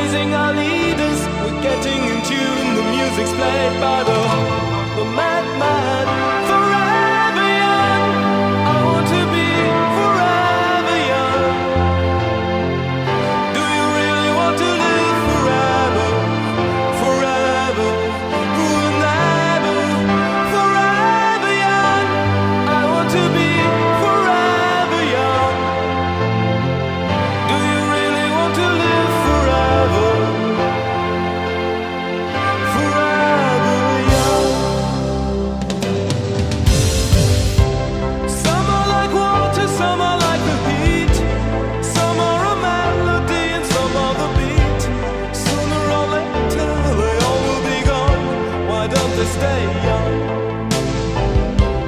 praising our leaders. We're getting in tune. The music's played by the man.